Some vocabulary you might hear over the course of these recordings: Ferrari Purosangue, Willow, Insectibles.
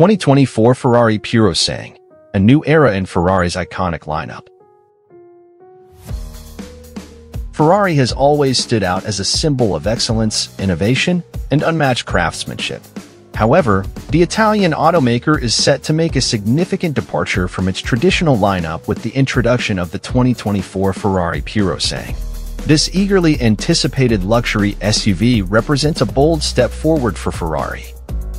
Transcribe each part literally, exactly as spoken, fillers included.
twenty twenty-four Ferrari Purosangue, a new era in Ferrari's iconic lineup. Ferrari has always stood out as a symbol of excellence, innovation, and unmatched craftsmanship. However, the Italian automaker is set to make a significant departure from its traditional lineup with the introduction of the twenty twenty-four Ferrari Purosangue. This eagerly anticipated luxury S U V represents a bold step forward for Ferrari,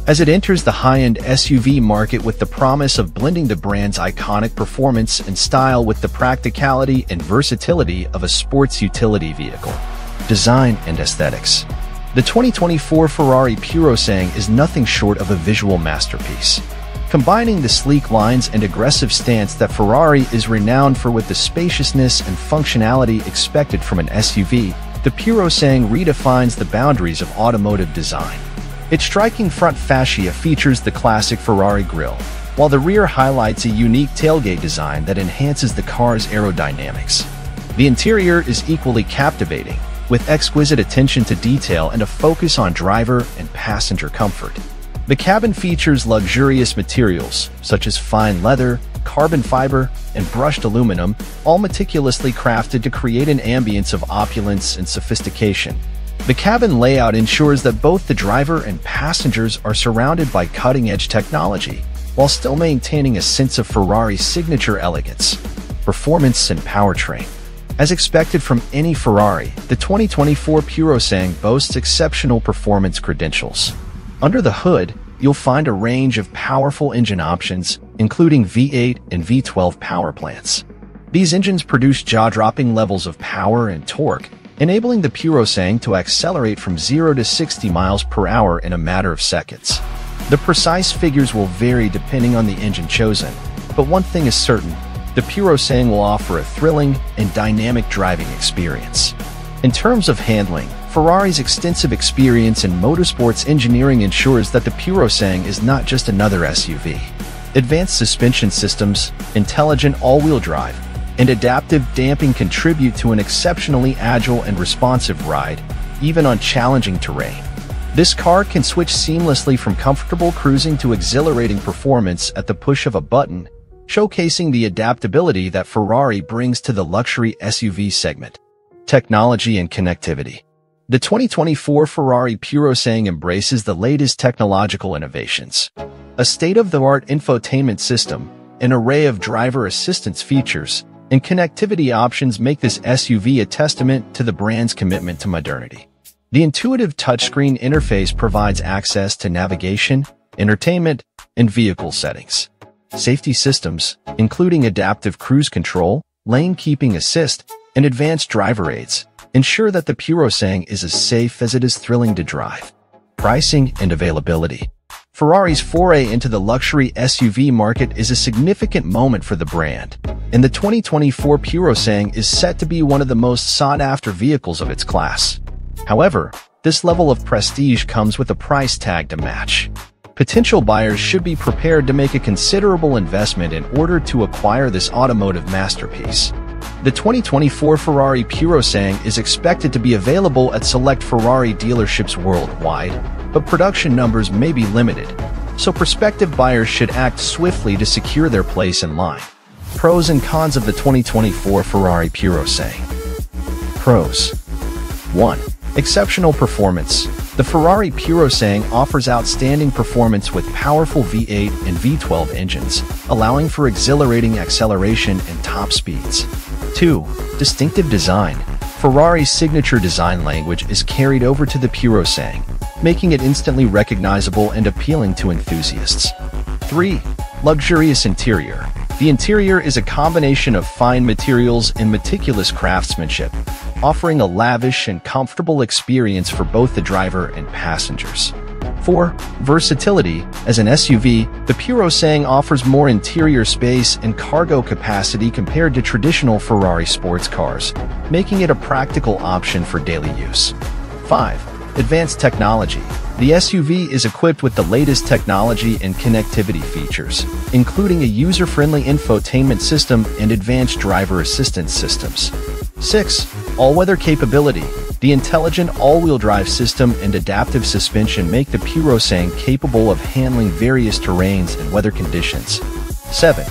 as it enters the high-end S U V market with the promise of blending the brand's iconic performance and style with the practicality and versatility of a sports utility vehicle. Design and aesthetics. The twenty twenty-four Ferrari Purosangue is nothing short of a visual masterpiece, combining the sleek lines and aggressive stance that Ferrari is renowned for with the spaciousness and functionality expected from an S U V. The Purosangue redefines the boundaries of automotive design. Its striking front fascia features the classic Ferrari grille, while the rear highlights a unique tailgate design that enhances the car's aerodynamics. The interior is equally captivating, with exquisite attention to detail and a focus on driver and passenger comfort. The cabin features luxurious materials, such as fine leather, carbon fiber, and brushed aluminum, all meticulously crafted to create an ambience of opulence and sophistication. The cabin layout ensures that both the driver and passengers are surrounded by cutting-edge technology, while still maintaining a sense of Ferrari's signature elegance. Performance and powertrain. As expected from any Ferrari, the twenty twenty-four Purosangue boasts exceptional performance credentials. Under the hood, you'll find a range of powerful engine options, including V eight and V twelve power plants. These engines produce jaw-dropping levels of power and torque, enabling the Purosangue to accelerate from zero to sixty miles per hour in a matter of seconds. The precise figures will vary depending on the engine chosen, but one thing is certain, the Purosangue will offer a thrilling and dynamic driving experience. In terms of handling, Ferrari's extensive experience in motorsports engineering ensures that the Purosangue is not just another S U V. Advanced suspension systems, intelligent all-wheel drive, and adaptive damping contribute to an exceptionally agile and responsive ride, even on challenging terrain. This car can switch seamlessly from comfortable cruising to exhilarating performance at the push of a button, showcasing the adaptability that Ferrari brings to the luxury S U V segment. Technology and connectivity. The twenty twenty-four Ferrari Purosangue embraces the latest technological innovations. A state-of-the-art infotainment system, an array of driver assistance features, and connectivity options make this S U V a testament to the brand's commitment to modernity. The intuitive touchscreen interface provides access to navigation, entertainment, and vehicle settings. Safety systems, including adaptive cruise control, lane keeping assist, and advanced driver aids, ensure that the Purosangue is as safe as it is thrilling to drive. Pricing and availability. Ferrari's foray into the luxury S U V market is a significant moment for the brand, and the twenty twenty-four Purosangue is set to be one of the most sought-after vehicles of its class. However, this level of prestige comes with a price tag to match. Potential buyers should be prepared to make a considerable investment in order to acquire this automotive masterpiece. The twenty twenty-four Ferrari Purosangue is expected to be available at select Ferrari dealerships worldwide, but production numbers may be limited, so prospective buyers should act swiftly to secure their place in line. Pros and cons of the twenty twenty-four Ferrari Purosangue. Pros. one. Exceptional performance. The Ferrari Purosangue offers outstanding performance with powerful V eight and V twelve engines, allowing for exhilarating acceleration and top speeds. two. Distinctive design. Ferrari's signature design language is carried over to the Purosangue, making it instantly recognizable and appealing to enthusiasts. three. Luxurious interior. The interior is a combination of fine materials and meticulous craftsmanship, offering a lavish and comfortable experience for both the driver and passengers. four. Versatility. As an S U V, the Purosangue offers more interior space and cargo capacity compared to traditional Ferrari sports cars, making it a practical option for daily use. five. Advanced technology. The S U V is equipped with the latest technology and connectivity features, including a user-friendly infotainment system and advanced driver assistance systems. six. All-weather capability. The intelligent all-wheel drive system and adaptive suspension make the Purosangue capable of handling various terrains and weather conditions. seven.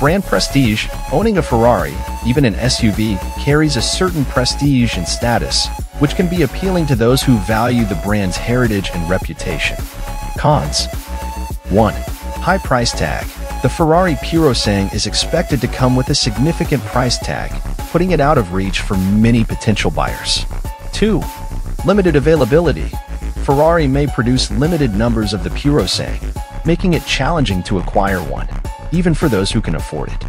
Brand prestige. Owning a Ferrari, even an S U V, carries a certain prestige and status, which can be appealing to those who value the brand's heritage and reputation. Cons. one. High price tag. The Ferrari Purosangue is expected to come with a significant price tag, putting it out of reach for many potential buyers. two. Limited availability. Ferrari may produce limited numbers of the Purosangue, making it challenging to acquire one, even for those who can afford it.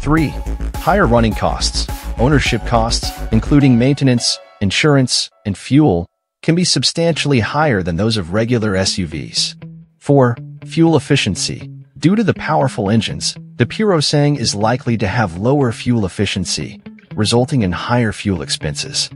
three. Higher running costs. Ownership costs, including maintenance, insurance, and fuel, can be substantially higher than those of regular S U Vs. four. Fuel efficiency. Due to the powerful engines, the Purosangue is likely to have lower fuel efficiency, resulting in higher fuel expenses.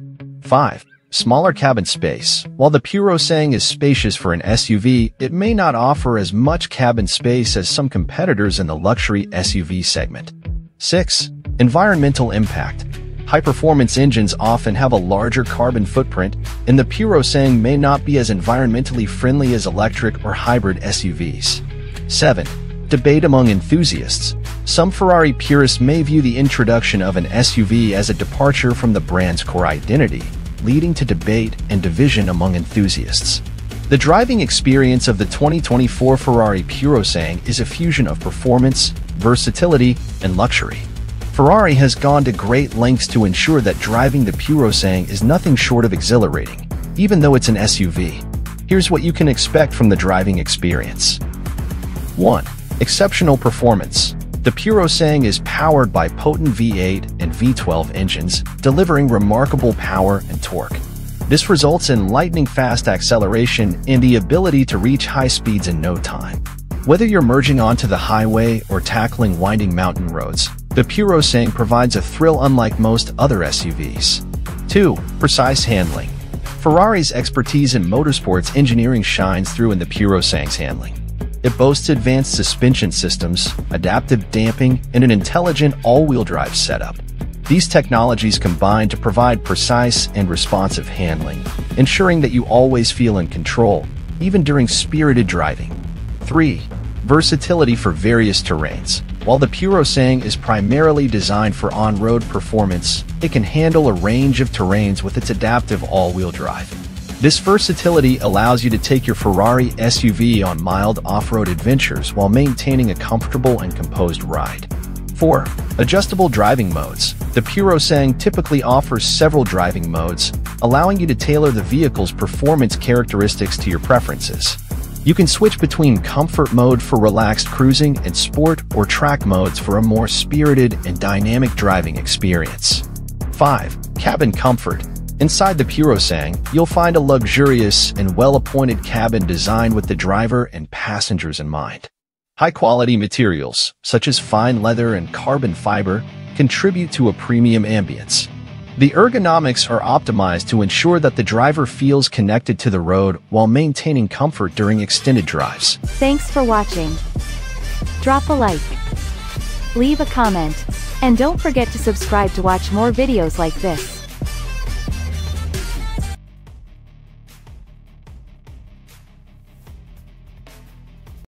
five. Smaller cabin space. While the Purosangue is spacious for an S U V, it may not offer as much cabin space as some competitors in the luxury S U V segment. six. Environmental impact. High-performance engines often have a larger carbon footprint, and the Purosangue may not be as environmentally friendly as electric or hybrid S U Vs. seven. Debate among enthusiasts. Some Ferrari purists may view the introduction of an S U V as a departure from the brand's core identity, leading to debate and division among enthusiasts. The driving experience of the twenty twenty-four Ferrari Purosangue is a fusion of performance, versatility, and luxury. Ferrari has gone to great lengths to ensure that driving the Purosangue is nothing short of exhilarating, even though it's an S U V. Here's what you can expect from the driving experience. one. Exceptional performance. The Purosangue is powered by potent V eight and V twelve engines, delivering remarkable power and torque. This results in lightning-fast acceleration and the ability to reach high speeds in no time. Whether you're merging onto the highway or tackling winding mountain roads, the Purosangue provides a thrill unlike most other S U Vs. two. Precise handling. Ferrari's expertise in motorsports engineering shines through in the Purosangue's handling. It boasts advanced suspension systems, adaptive damping, and an intelligent all-wheel drive setup. These technologies combine to provide precise and responsive handling, ensuring that you always feel in control, even during spirited driving. three. Versatility for various terrains. While the Purosangue is primarily designed for on-road performance, it can handle a range of terrains with its adaptive all-wheel drive. This versatility allows you to take your Ferrari S U V on mild off-road adventures while maintaining a comfortable and composed ride. four. Adjustable driving modes. The Purosangue typically offers several driving modes, allowing you to tailor the vehicle's performance characteristics to your preferences. You can switch between comfort mode for relaxed cruising and sport or track modes for a more spirited and dynamic driving experience. five. Cabin comfort. Inside the Purosangue, you'll find a luxurious and well-appointed cabin designed with the driver and passengers in mind. High-quality materials, such as fine leather and carbon fiber, contribute to a premium ambience. The ergonomics are optimized to ensure that the driver feels connected to the road while maintaining comfort during extended drives. Thanks for watching. Drop a like, leave a comment, and don't forget to subscribe to watch more videos like this.